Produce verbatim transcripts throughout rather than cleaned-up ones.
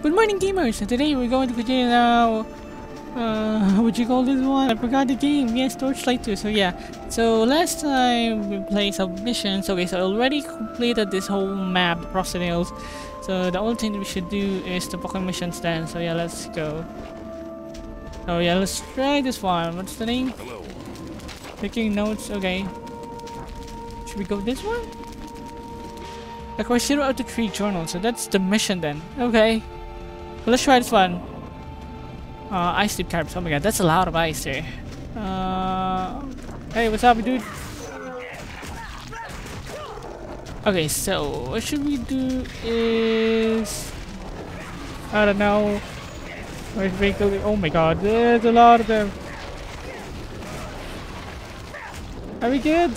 Good morning, gamers, and today we're going to continue now, uh, what you call this one? I forgot the game, yes, Torchlight two, so yeah. So last time we played submissions, okay, so I already completed this whole map, the Proxenils, so the only thing we should do is the Pokemon missions then, so yeah, let's go. So yeah, let's try this one, what's the name? Hello. Taking notes, okay. Should we go this one? Acquire zero out of three journals, so that's the mission then. Okay. Well, let's try this one. Uh, Icedeep Caverns. Oh my god, that's a lot of ice there. Uh, hey, what's up, dude? Okay, so what should we do is... I don't know. Oh my god, there's a lot of them. Are we good?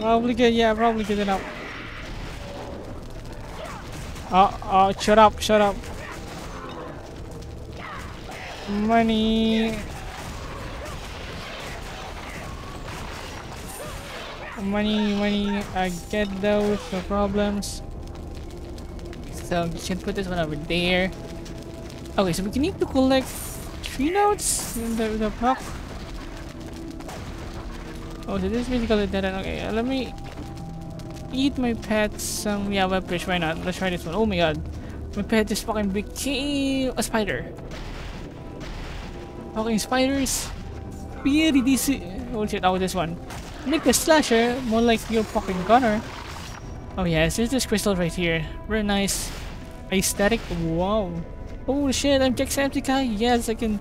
Probably good, yeah, probably good enough. Oh, oh, shut up, shut up. Money. Money, money, I get those, no problems. So, we should put this one over there. Okay, so we need to collect three notes in the, the block. Oh, so this is basically dead end. Okay, uh, let me eat my pet some, yeah, web page, why not? Let's try this one. Oh my god. My pet just fucking became a spider. Fucking spiders. Pretty decent. Oh shit, oh, this one. Make a slasher, more like your fucking gunner. Oh yes, there's this crystal right here. Very nice. Aesthetic, wow. Oh shit, I'm Jacksepticeye. Yes, I can...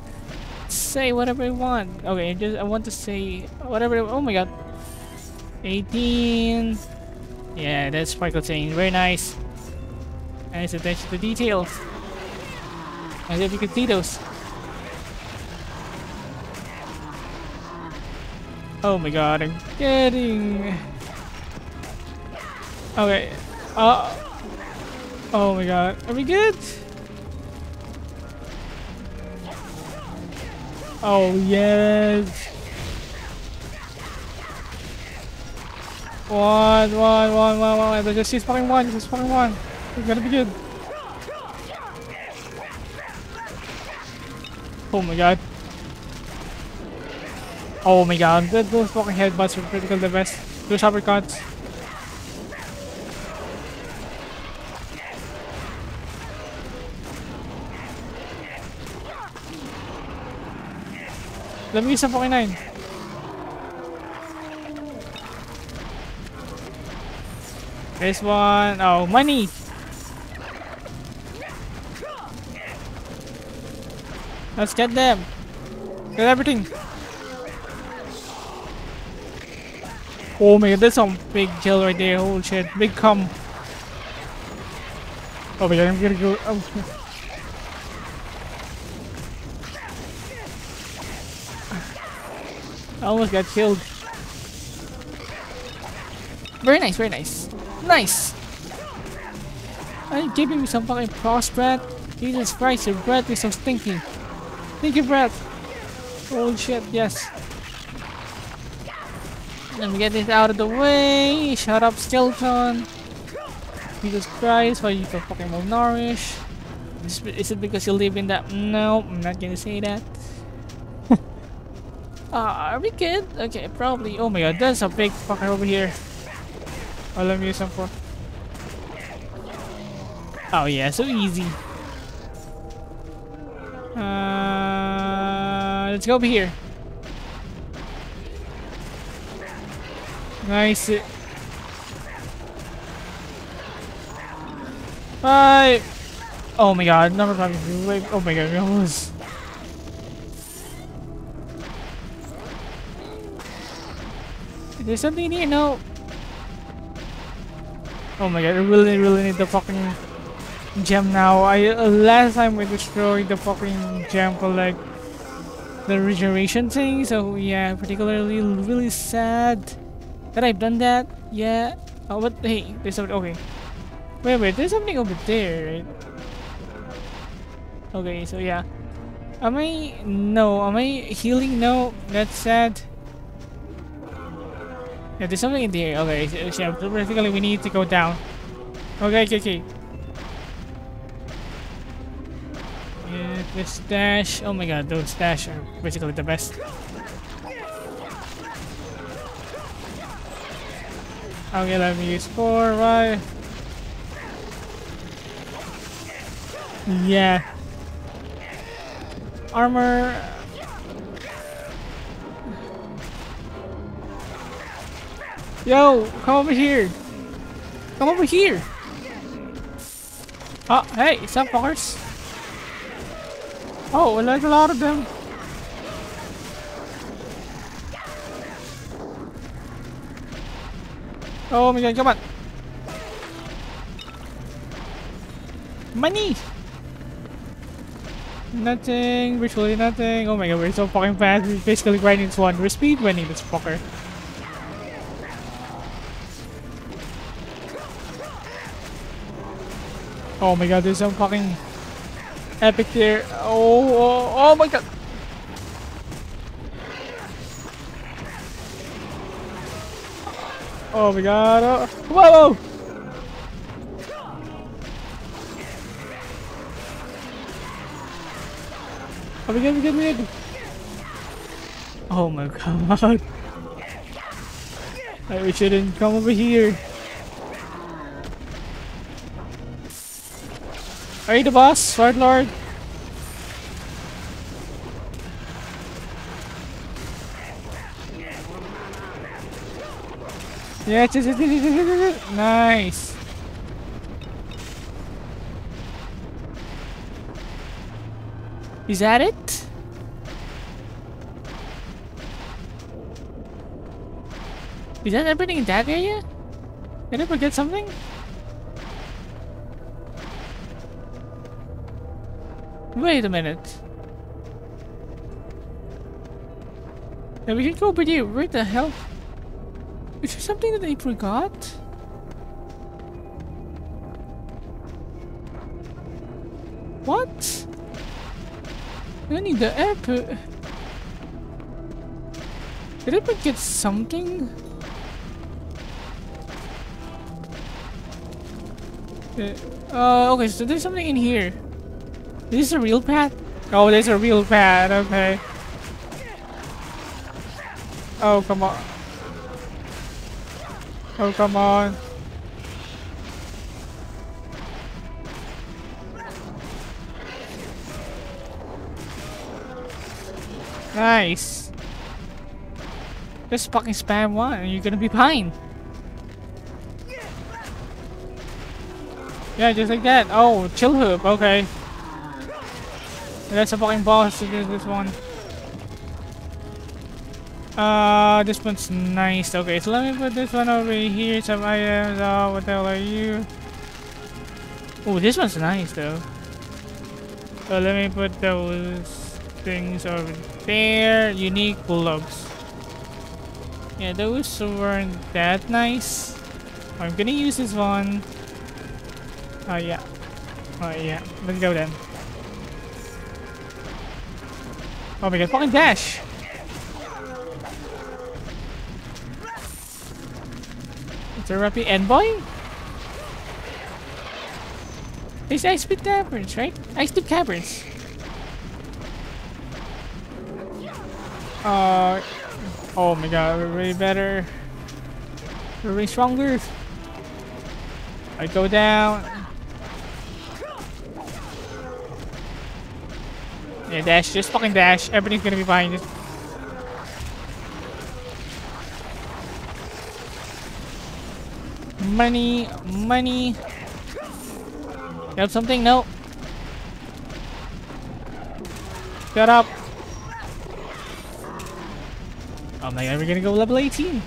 say whatever I want. Okay, just I want to say whatever. Oh my god, eighteen. Yeah, that's sparkle thing. Very nice. Nice attention to details. I hope you can see those. Oh my god, I'm getting. Okay. Uh. Oh my god, are we good? Oh yes! One, one, one, one, one. There's just she's fucking one. Just fucking one. It's gonna be good. Oh my god! Oh my god! Those fucking headbutts were critical the best. Those uppercuts. Let me use some forty-nine. This one. Oh, money! Let's get them! Get everything! Oh my god, there's some big kill right there. Holy shit. Big cum. Oh my god, I'm gonna go. Oh. I almost got killed. Very nice, very nice. Nice! Are you giving me some fucking frost breath? Jesus Christ, your breath is so stinky. Stinky breath! Oh shit, yes. Let me get this out of the way. Shut up, skeleton. Jesus Christ, why are you so fucking malnourished? Is it because you live in that? No, I'm not gonna say that. Uh, are we good? Okay, probably. Oh my god, there's a big fucker over here. Oh, let me use some for. Oh yeah, so easy. Uh, let's go over here. Nice. Bye. Oh my god, number five. Oh my god, we almost. There's something in here? No! Oh my god, I really, really need the fucking gem now. I uh, last time we destroyed the fucking gem for like the regeneration thing, so yeah, particularly really sad that I've done that. Yeah. Oh, but hey, there's something. Okay. Wait, wait, there's something over there, right? Okay, so yeah. Am I. No, am I healing? No, that's sad. Yeah, there's something in the air. Okay, so basically we need to go down. Okay, okay, okay. Yeah, this dash. Oh my god, those dash are basically the best. Okay, let me use four, right? Yeah. Armor. Yo, come over here. Come over here. Oh, hey, what's up, fuckers? Oh, there's a lot of them. Oh my god, come on. Money. Nothing, virtually nothing. Oh my god, we're so fucking fast. We're basically grinding into one. We're speed winning this fucker. Oh my god, there's some fucking epic there. Oh, oh, oh my god. Oh my god. Oh. Whoa, whoa. Oh, we good, we good, we good. Oh my god. Like, we shouldn't come over here. Are you the boss, Sword Lord? Yeah, nice. Is that it? Is that everything in that area? Did I forget something? Wait a minute. Now we can go over there. Where the hell? Is there something that I forgot? What? I need the app. Did I forget something? Uh, okay, so there's something in here. Is this a real path? Oh, there's a real path, okay. Oh, come on. Oh, come on. Nice. Just fucking spam one and you're gonna be fine. Yeah, just like that. Oh, chill hoop, okay. That's a fucking boss to do this one. Uh, this one's nice. Okay, so let me put this one over here. Some items. Oh, what the hell are you? Oh, this one's nice though. So let me put those things over there. Unique gloves. Yeah, those weren't that nice. I'm gonna use this one. Oh yeah. Oh yeah. Let's go then. Oh my god, fucking dash! It's a rapid envoy? It's Icedeep Caverns, right? Icedeep Caverns. Uh, oh my god, we're way better. We're way stronger. I go down. Yeah, dash. Just fucking dash. Everything's gonna be fine. Just... Money. Money. You have something? No. Shut up. Oh my god, we're gonna go level eighteen.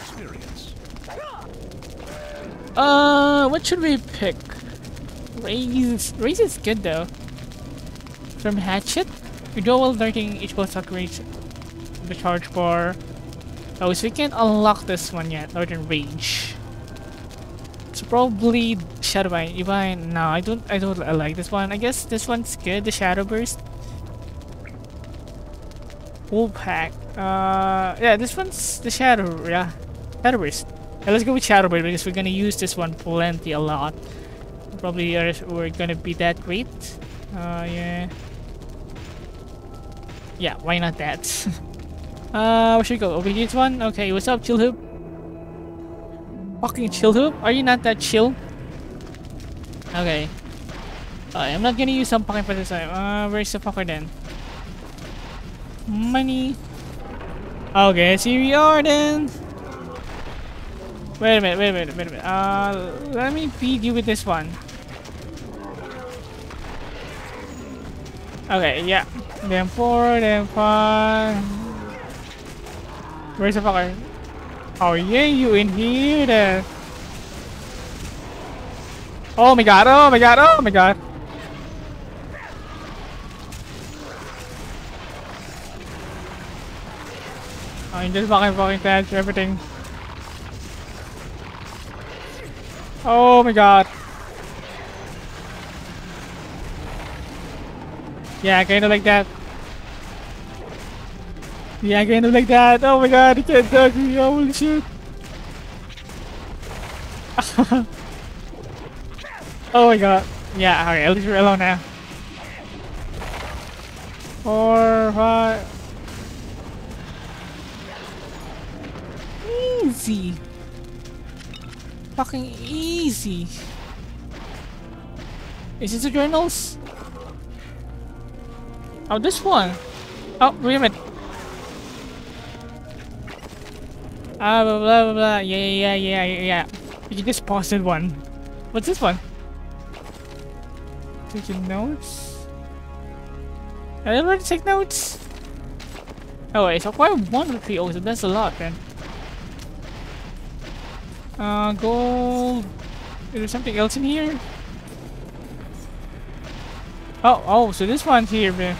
Experience. Uh, what should we pick? Raise, raise is good though. From hatchet, we do while lurking each boss upgrades the charge bar. Oh, so we can't unlock this one yet. Northern Rage. probably Shadowbind. Even no, I don't. I don't I like this one. I guess this one's good. The Shadow Burst, Wolfpack. Uh, yeah, this one's the Shadow. Yeah, Shadow Burst. Yeah, let's go with Shadow Burst because we're gonna use this one plenty a lot. Probably are, we're gonna be that great. Uh, yeah. Yeah, why not that? uh, where should we go? Over here, this one? Okay, what's up, Chill Hoop? Fucking Chill Hoop? Are you not that chill? Okay. Uh, I'm not gonna use some pocket for this time. Uh, where's the fucker then? Money. Okay, so here we are then. Wait a minute, wait a minute, wait a minute. Uh, let me feed you with this one. Okay, yeah. Then four, then five. Where's the fucker? Oh yeah, you in here then. Oh my god, oh my god, oh my god. I just fucking fucking touch everything. Oh my god. Yeah, kind of like that. Yeah, kind of like that. Oh my god, he can't touch me. Holy shit. Oh my god. Yeah, alright, at least we're alone now. Four, five. Easy. Fucking easy. Is this the journals? Oh, this one. Oh, wait a minute. Ah, blah, blah, blah, blah. Yeah, yeah, yeah, yeah, yeah. You just posted one. What's this one? Taking notes? I don't want to take notes. Oh, wait, so quite one with three also. That's a lot, then. Uh, gold. Is there something else in here? Oh, oh, so this one's here, man.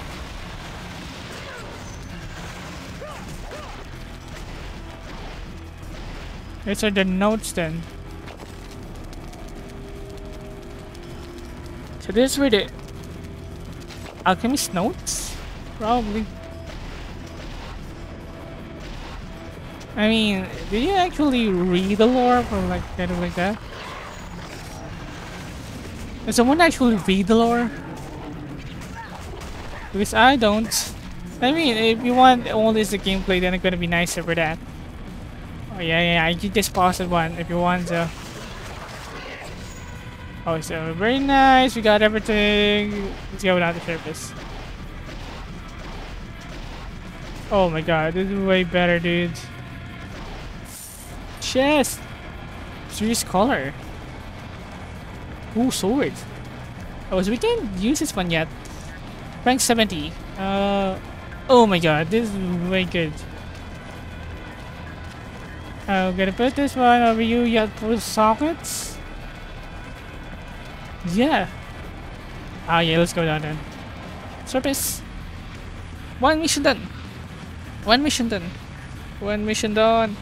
These are the notes then. So this were the alchemist notes? Probably. I mean, did you actually read the lore or like kind of like that? Did someone actually read the lore? Because I don't. I mean, if you want only the gameplay, then it's gonna be nicer for that. Oh yeah, yeah, I just posted one if you want to. Oh, so very nice. We got everything. Let's go down the surface. Oh my god, this is way better, dude. Chest. Serious color. Ooh, sword. Oh, so we can't use this one yet. Rank seventy. Uh, oh my god, this is way good. I'm gonna put this one over you yet for sockets. Yeah. Ah, yeah, let's go down then. Surface. One mission done. One mission done. One mission done.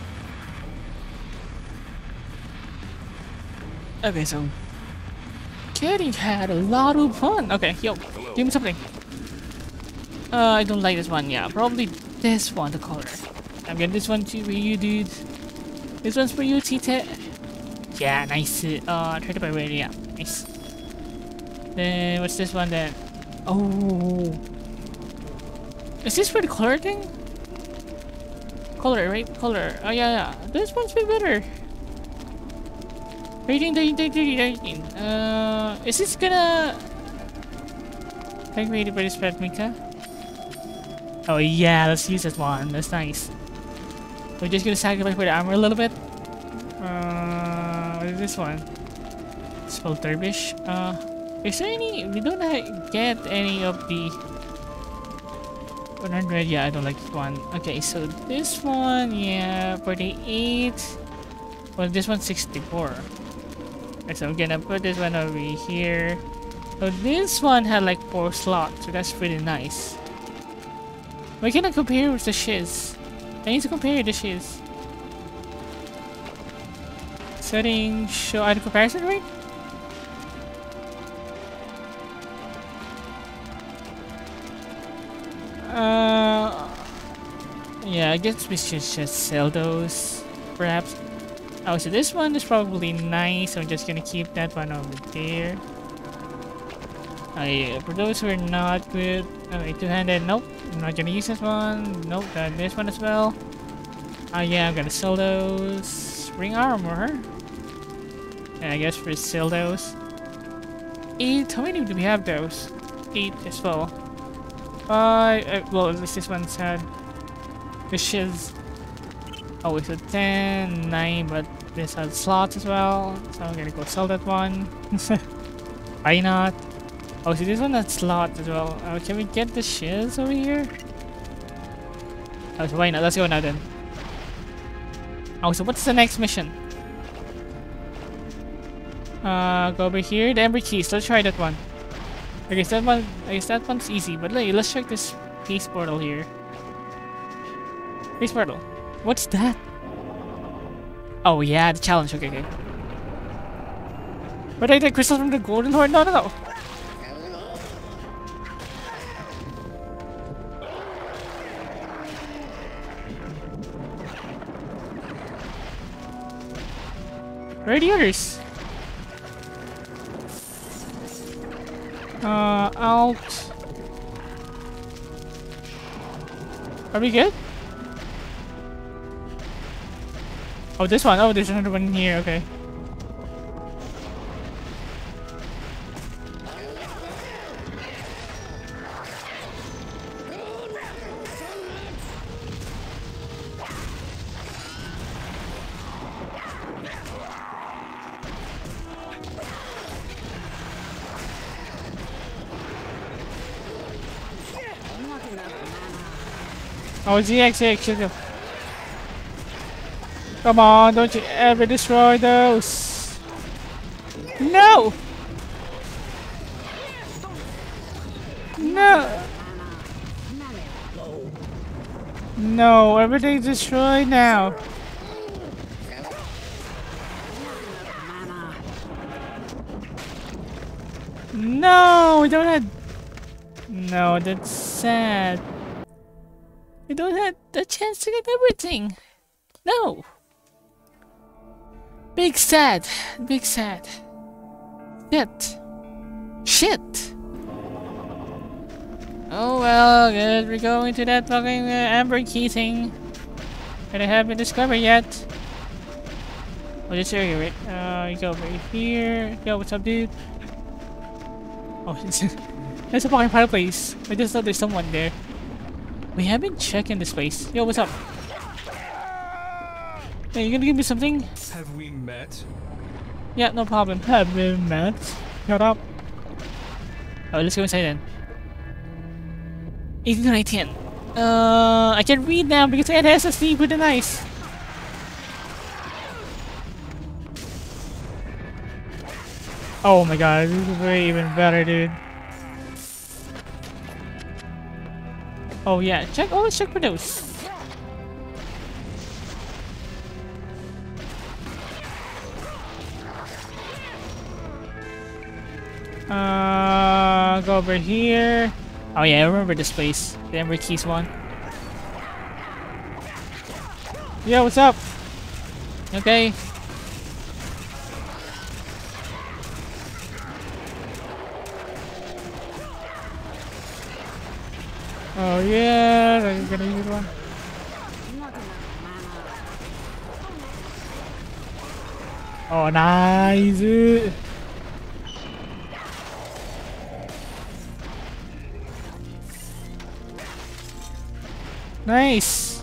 Okay, so. Kitty had a lot of fun. Okay, yo, give me something. Uh, I don't like this one. Yeah, probably this one, the color. I'm getting this one too for you, dude. This one's for you, Tita. Yeah, nice. Uh, try to buy it. Yeah, nice. Then what's this one then? Oh, is this for the color thing? Color, right? Color. Oh yeah, yeah. This one's way better. thirteen, thirteen, thirteen, thirteen. Uh, is this gonna? Thank you for this pet, Mika. Oh yeah, let's use this one. That's nice. We're just gonna sacrifice for the armor a little bit. Uh, what is this one? It's called Dervish. Uh, is there any? We don't get any of the one hundred. Yeah, I don't like this one. Okay, so this one, yeah, forty-eight. Well, this one's sixty-four. Okay, so I'm gonna put this one over here. So this one had like four slots, so that's pretty nice. We're gonna compare with the shiz. I need to compare the shiz. Settings show item comparison rate? Uh, yeah, I guess we should just sell those, perhaps. Oh, so this one is probably nice. I'm just gonna keep that one over there. Oh, yeah, for those who are not good, okay, two-handed, nope, I'm not gonna use this one. Nope, uh, this one as well. Oh, yeah, I'm gonna sell those. Ring armor. And I guess we sell those. Eight, how many do we have those? Eight as well. Five, uh, well, at least this one's had fishes. Oh, it's a ten, nine, but this has slots as well, so I'm gonna go sell that one. Why not? Oh, see, this one has slots as well. Uh, can we get the shields over here? Oh, so why not? Let's go now then. Oh, so what's the next mission? Uh, go over here. The Ember Keys. Let's try that one. Okay, so that one, I guess that one's easy, but let's check this peace portal here. Peace portal. What's that? Oh yeah, the challenge. Okay, okay. But I get crystals from the golden horde? No, no, no. Where are the others? Uh, out. Are we good? Oh, this one. Oh, there's another one in here. Okay. Oh, G X X, shoot him. Come on, don't you ever destroy those! No! No! No, everything's destroyed now! No, we don't have... No, that's sad. We don't have the chance to get everything! No! Big sad, big sad. Shit. Shit! Oh well, good, we're going to that fucking uh, amber key thing that I haven't discovered yet. Oh, this area, right? Uh, you go right here. Yo, what's up, dude? Oh, there's a fucking fireplace. I just thought there's someone there. We haven't checked in this place. Yo, what's up? Hey, you gonna give me something? Have we met? Yeah, no problem. Have we met? Shut up. Oh, let's go inside then. eighteen to nineteen. Uh, I can't read now because it has a sleep with an ice. Oh my god, this is way even better, dude. Oh yeah, check. Always check for those. Uh, go over here. Oh yeah, I remember this place. The Ember Keys one. Yo, what's up? Okay. Oh yeah, I'm gonna use one. Oh nice. Nice.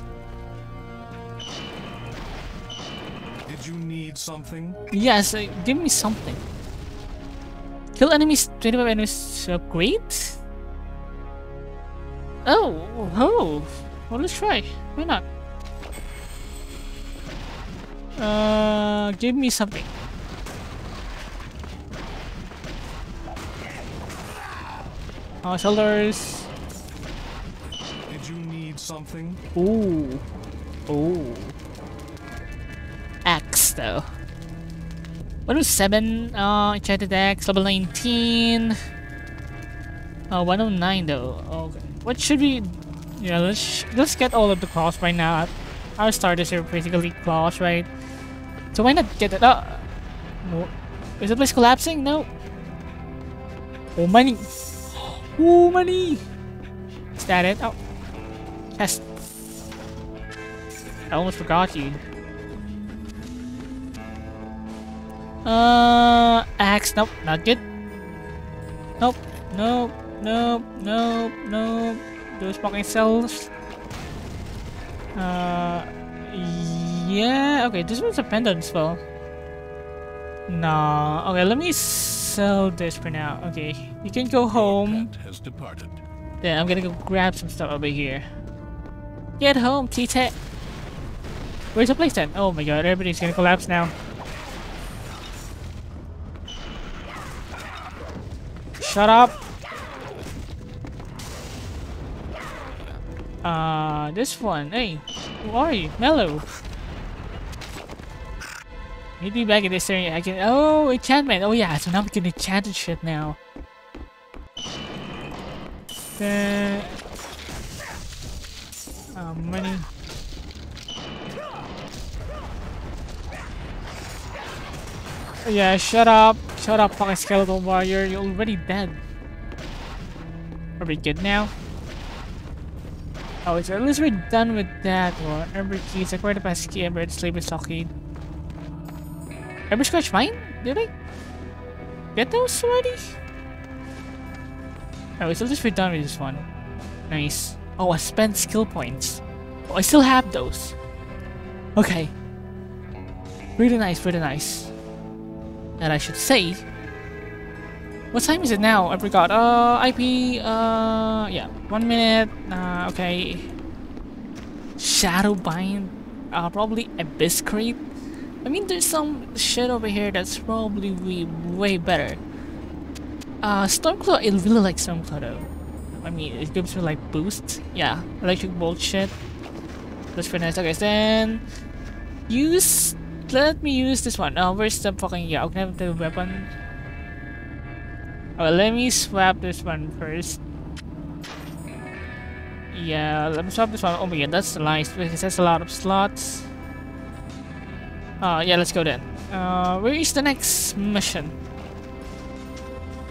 Did you need something? Yes, uh, give me something. Kill enemies, twenty-five enemies upgrade? Oh, oh. Well, let's try. Why not? Uh, give me something. Oh, shoulders. Something. Ooh. Ooh. Axe though. one oh seven uh, enchanted axe, level nineteen. Oh, one oh nine though. Okay. What should we? Yeah, let's sh let's get all of the claws right now. Our starters are basically claws, right? So why not get it? Uh, no. Is the place collapsing? No. Oh money! Oh money! Is that it? Oh, yes. I almost forgot you. Uh, axe. Nope, not good. Nope, nope, nope, nope, nope. Those pocket cells. Uh, yeah. Okay, this one's a pendant as well. No. Okay, let me sell this for now. Okay, you can go home. Has departed. Then I'm gonna go grab some stuff over here. Get home, T-Tech. Where's the place then? Oh my god, everybody's gonna collapse now. Shut up! Uh, this one. Hey, who are you? Mellow. Meet me back in this area. I can. Oh, enchantment. Oh yeah, so now we can enchant shit now. Uh, oh, money. Yeah, shut up. Shut up, fucking skeletal warrior. You're already dead. Are we good now? Oh, so at least we're done with that one. Ember keys, acquire the past key, Ember, slavery stockade. Ember scratch mine? Did I get those already? Oh, so at least we're done with this one. Nice. Oh, I spent skill points. Oh, I still have those. Okay. Really nice, really nice. That I should say. What time is it now? I forgot. Uh, I P. Uh, yeah, one minute. Uh, okay. Shadowbind. Uh, probably Abyss Crate. I mean, there's some shit over here that's probably way, way better. Uh, Stormclaw. I really like Stormclaw though. I mean, it gives me like boosts. Yeah, electric bolt shit. That's pretty nice. Okay, then use. Let me use this one. Oh, where's the fucking... Yeah, okay, the weapon. Oh, let me swap this one first. Yeah, let me swap this one. Oh my god, that's nice because that's a lot of slots. Uh, yeah, let's go then. Uh, where is the next mission?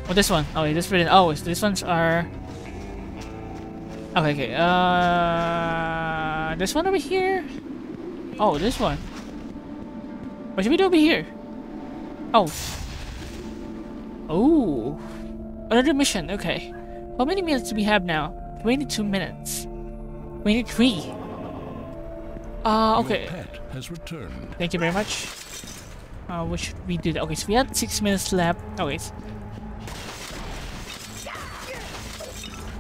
Oh, this one. Oh, this one. Oh, so these ones are... Okay, okay. Uh, this one over here? Oh, this one. What should we do over here? Oh. Oh. Another mission, okay. How many minutes do we have now? twenty-two minutes. twenty-three. Uh, okay. Your pet has returned. Thank you very much. Uh, what should we do? Okay, so we had six minutes left. Okay.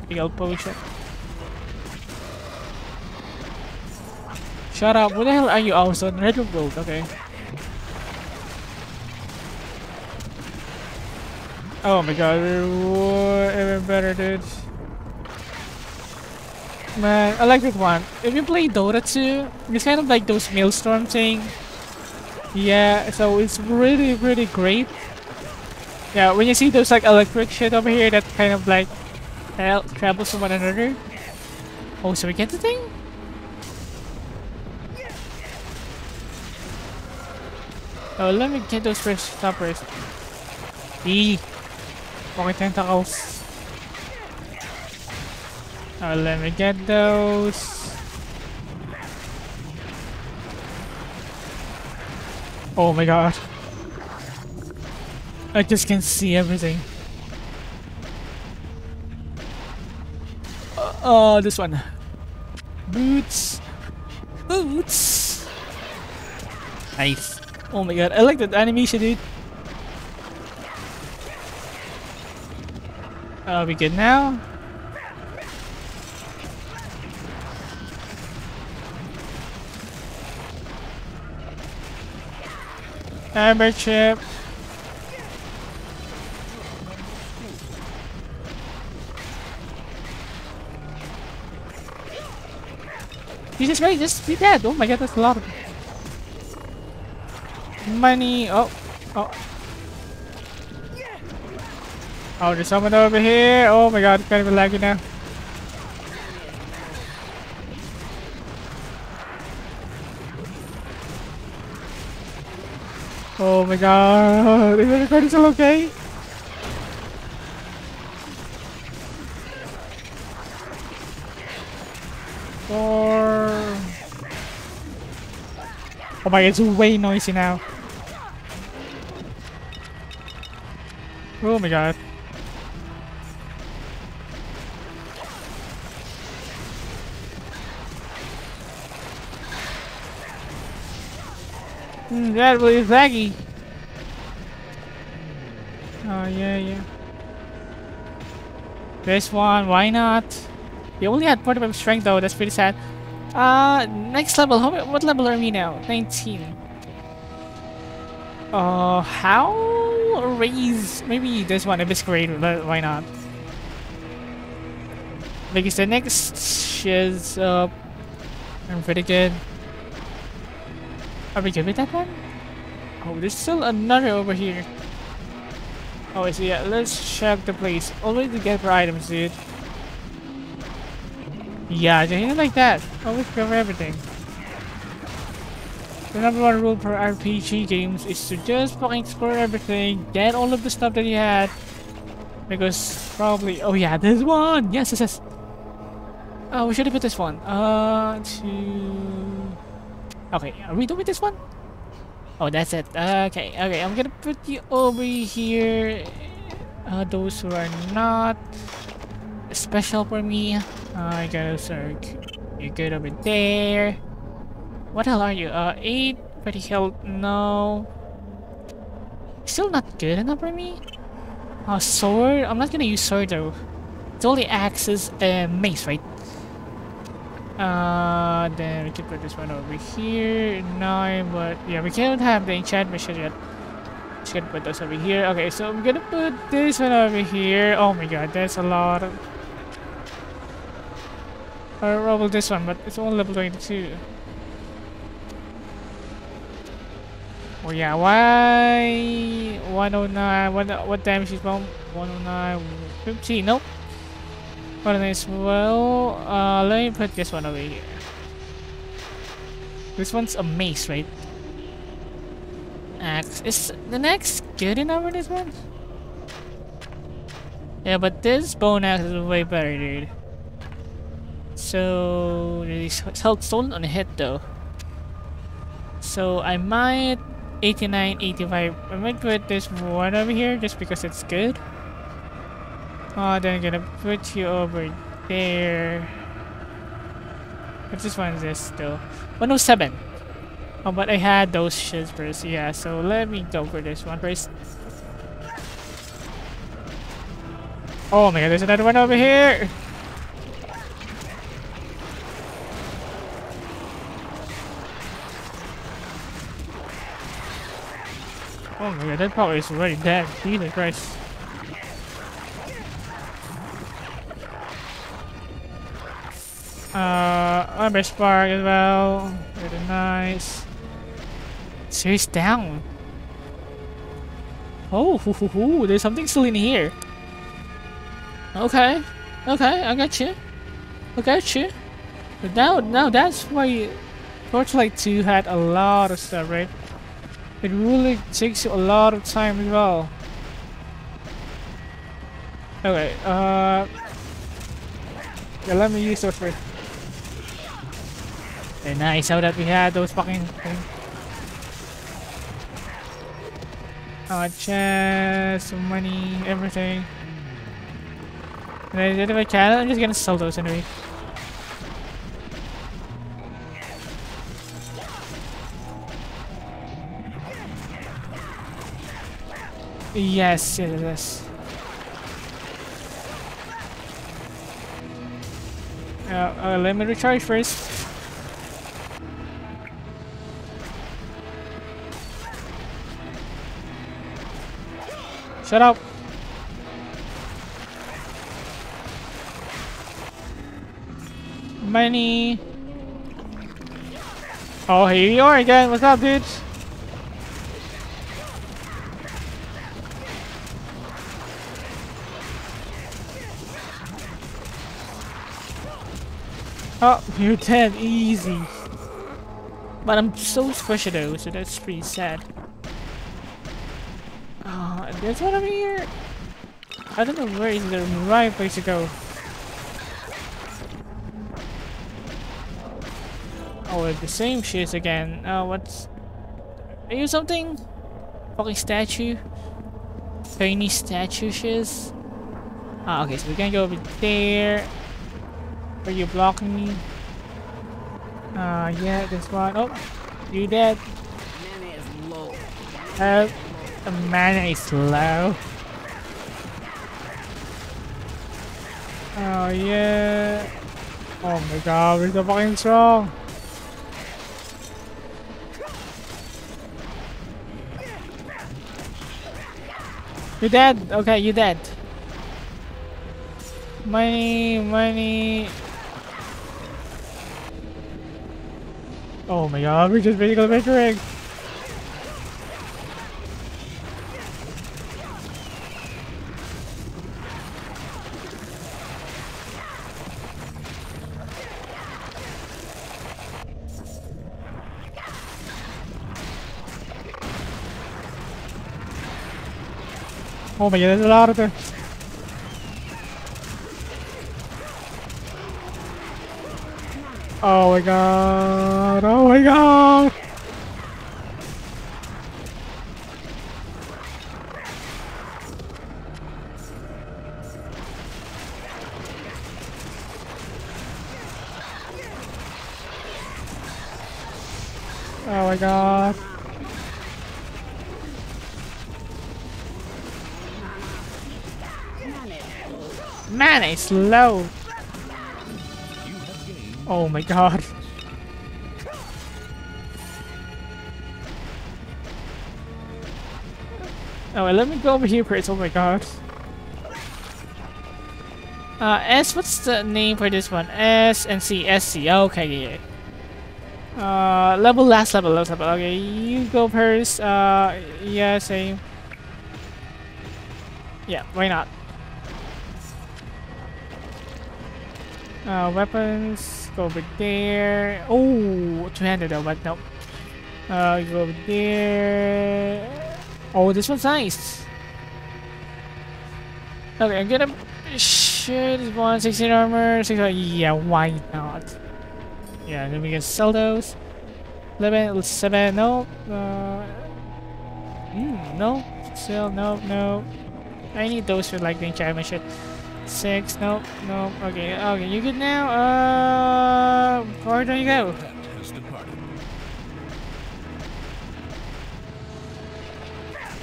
Big old potion. Shut up. Where the hell are you? Oh, so Red Gold, okay. Oh my god, we're even better, dude. Man, I like that one. If you play Dota two, it's kind of like those Maelstrom thing. Yeah, so it's really, really great. Yeah, when you see those like electric shit over here that kind of like travels to one another. Oh, so we get the thing? Oh, let me get those first stoppers. Eee. Okay, tentacles. Oh, let me get those. Oh my god. I just can see everything. Uh, oh, this one. Boots. Boots. Nice. Oh my god, I like that animation, dude. Are we good now? Amber chip. Jesus Christ, just be dead. Oh my god, that's a lot of money. Oh, Oh. Oh, there's someone over here. Oh my god, it's kind of laggy now. Oh my god, is the recording still okay? Or... oh my god, it's way noisy now. Oh my god. Mm, that really is laggy. Oh yeah, yeah. This one, why not? You only had forty-five strength though, that's pretty sad. Uh, next level, how, what level are we now? nineteen. Uh, how? Raise, maybe this one, if it's great, why not? Because the next is, uh, I'm pretty good. Are we good with that one? Oh, there's still another over here. Oh, I see. Yeah, let's check the place. Only to get for items, dude. Yeah, they hit it like that. Always cover everything. The number one rule for R P G games is to just fucking explore everything, get all of the stuff that you had. Because probably. Oh, yeah, this one! Yes, yes, yes. Oh, we should have put this one. Uh, two. Okay, are we done with this one? Oh, that's it. Okay, okay, I'm gonna put you over here. Uh, those who are not special for me. I guess you're good over there. What the hell are you? Uh, eight, pretty health, no. Still not good enough for me. Uh, sword? I'm not gonna use sword though. It's only axes and mace, right? Uh, then we can put this one over here. Nine, but yeah, we can't have the enchantment shit yet. Just gonna put those over here. Okay, so I'm gonna put this one over here. Oh my god, that's a lot of. I'll roll this one, but it's all level twenty-two. Oh yeah, why? one oh nine. What, what damage is bomb? one oh nine. fifteen. Nope. As well, uh, let me put this one over here. This one's a mace, right? Axe. Is the next good enough for this one? Yeah, but this bone axe is way better, dude. So, it's held stolen on a hit though. So, I might eighty-nine, eighty-five. I might put this one over here just because it's good. Oh, then I'm gonna put you over there. What this one is this though? one oh seven. Oh, but I had those shits first. Yeah, so let me go for this one first. Oh my god, there's another one over here! Oh my god, that power is already dead. Jesus Christ. Uh, Amber Spark as well. Really nice. So he's down. Oh, hoo, hoo, hoo. There's something still in here. Okay, okay, I got you. I got you. But now, now that's why Torchlight two had a lot of stuff, right? It really takes you a lot of time as well. Okay, uh, yeah, let me use those first. And nice how that we had those fucking things. Oh, chest, money, everything. And I did it by channel, I'm just gonna sell those anyway. Yes, yes, yes. Uh, uh, let me recharge first. Shut up! Money! Oh, here you are again! What's up, dude? Oh, you're dead easy. But I'm so squishy though, so that's pretty sad. Uh, there's one over here. I don't know where is the right place to go. Oh, the same shit again. Uh, what's... Are you something? Fucking statue? Tiny statue shiz? Ah, okay, so we can go over there. Are you blocking me? Uh, yeah, this one. Oh, you dead. Mana is low. Oh, the mana is low. Oh, yeah. Oh my god, we're the fucking strong. You dead? Okay, you dead. Money, money. Oh my god, we're just basically measuring. Oh my god, there's a lot of them. Oh my god, oh my god! Oh my god! Man, it's low! Oh my god. Oh, let me go over here first. Oh my god. Uh, S, what's the name for this one? S and C, S C. Okay, yeah. Uh, level, last level, last level. Okay, you go first. Uh, yeah, same. Yeah, why not? Uh, weapons, go over there. Oh, two-handed though, but nope. Uh, go over there. Oh, this one's nice. Okay, I'm gonna shoot this one. sixteen armor, sixteen. Yeah, why not? Yeah, then we can sell those. eleven, seven, no. Uh, mm, no, still, no, no. I need those for like the enchantment shit. Six, nope, nope, okay, okay, you good now? Uh, where do you go?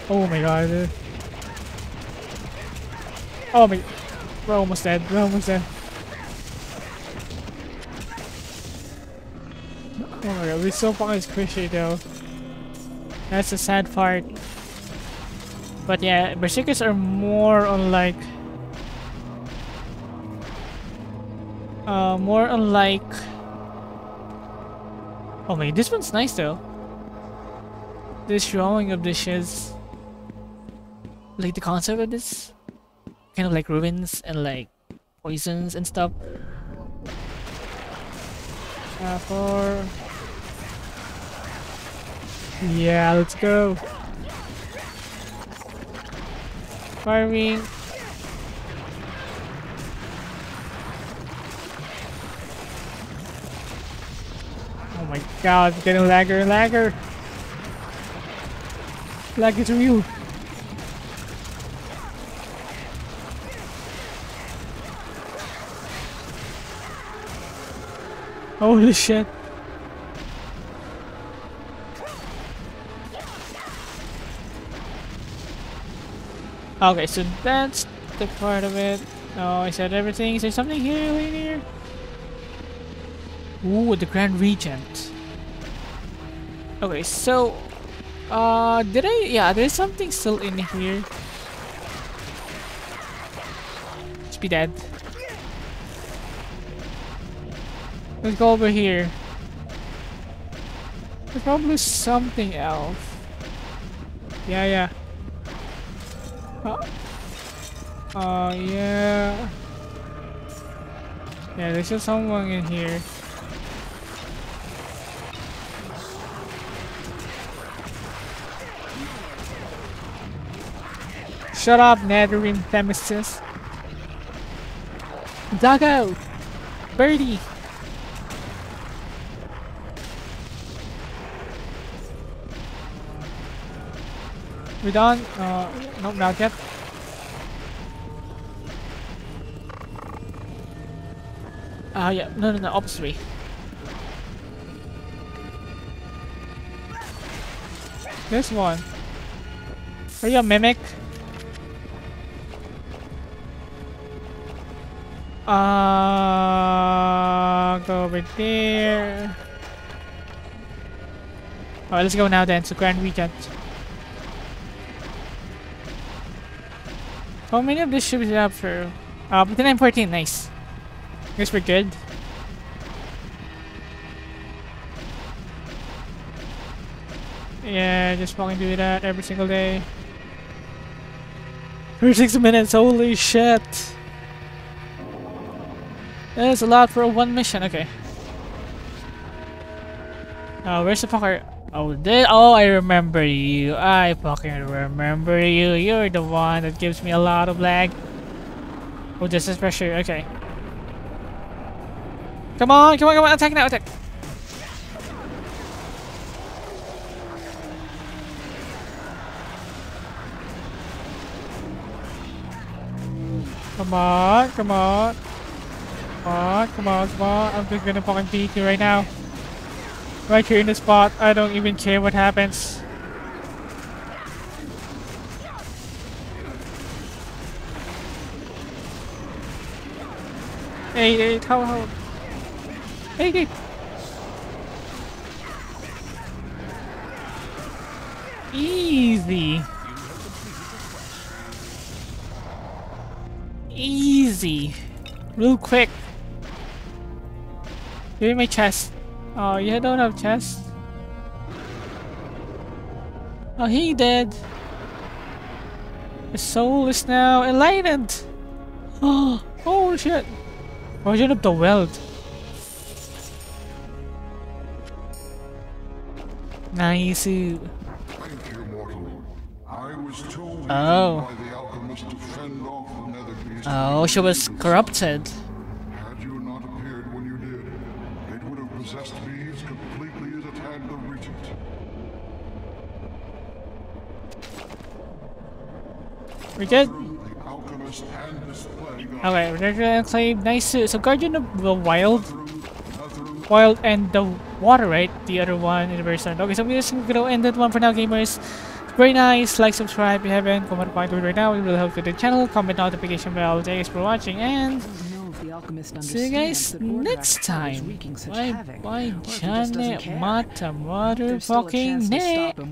Oh my god, dude. Oh my, we're almost dead, we're almost dead. Oh my god, we're so fucking squishy though. That's the sad part. But yeah, berserkers are more on like... Uh, more unlike. Oh man, this one's nice though. This drawing of this shiz, like the concept of this, kind of like ruins and like poisons and stuff. Uh, for yeah, let's go. Firing. Oh my god, it's getting lagger and lagger. Lagger to you. Holy shit. Okay, so that's the part of it. Oh, I said everything. Is there something here, right here? Ooh, the Grand Regent. Okay, so uh did I yeah, there's something still in here. Let's be dead. Let's go over here. There's probably something else. Yeah, yeah. Oh, uh, yeah. Yeah, there's still someone in here. Shut up, Netherrim Themistus. Doggo! Birdie! We done? Uh, nope, not yet. Ah, uh, yeah, no, no, no, opposite way. This one. Are you a mimic? Uh, go over there. Alright, let's go now then to Grand Regent. How many of these should we have for? Uh, fifty-nine fourteen, nice. Guess we're good. Yeah, just fucking do that every single day. thirty-six minutes, holy shit! That's a lot for one mission, okay. Uh, where's the fucker? Oh, this, oh, I remember you. I fucking remember you. You're the one that gives me a lot of lag. Oh, this is pressure, okay. Come on, come on, come on, attack now, attack! Come on, come on. Come on, come on, come on. I'm just gonna fucking beat you right now. Right here in this spot, I don't even care what happens. Hey, hey, how, how? Hey, dude. Easy. Easy. Real quick. Give me my chest. Oh, you don't have chest? Oh, he did. His soul is now enlightened. Oh, oh shit. Version of the world. Nice. Thank you, mortal. I was told oh. by the alchemist to fend off the nether beast. Oh, she was corrupted. Had you not appeared when you did, it would have possessed me as completely as it had the Regent. We're good. Okay, we're gonna claim Nisu. So Guardian of the Wild. Wild and the water, right? The other one in the very center. Okay, so we're just gonna end that one for now, gamers. Very nice. Like, subscribe if you haven't. Comment a point to it right now. It will help with the channel. Comment notification bell. Thanks for watching and see you guys next time. Bye bye, Janet Mata motherfucking Nick.